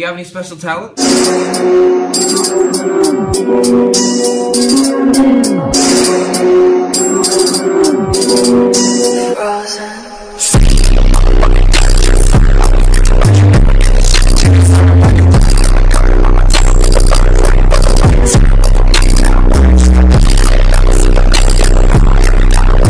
Do you have any special talents?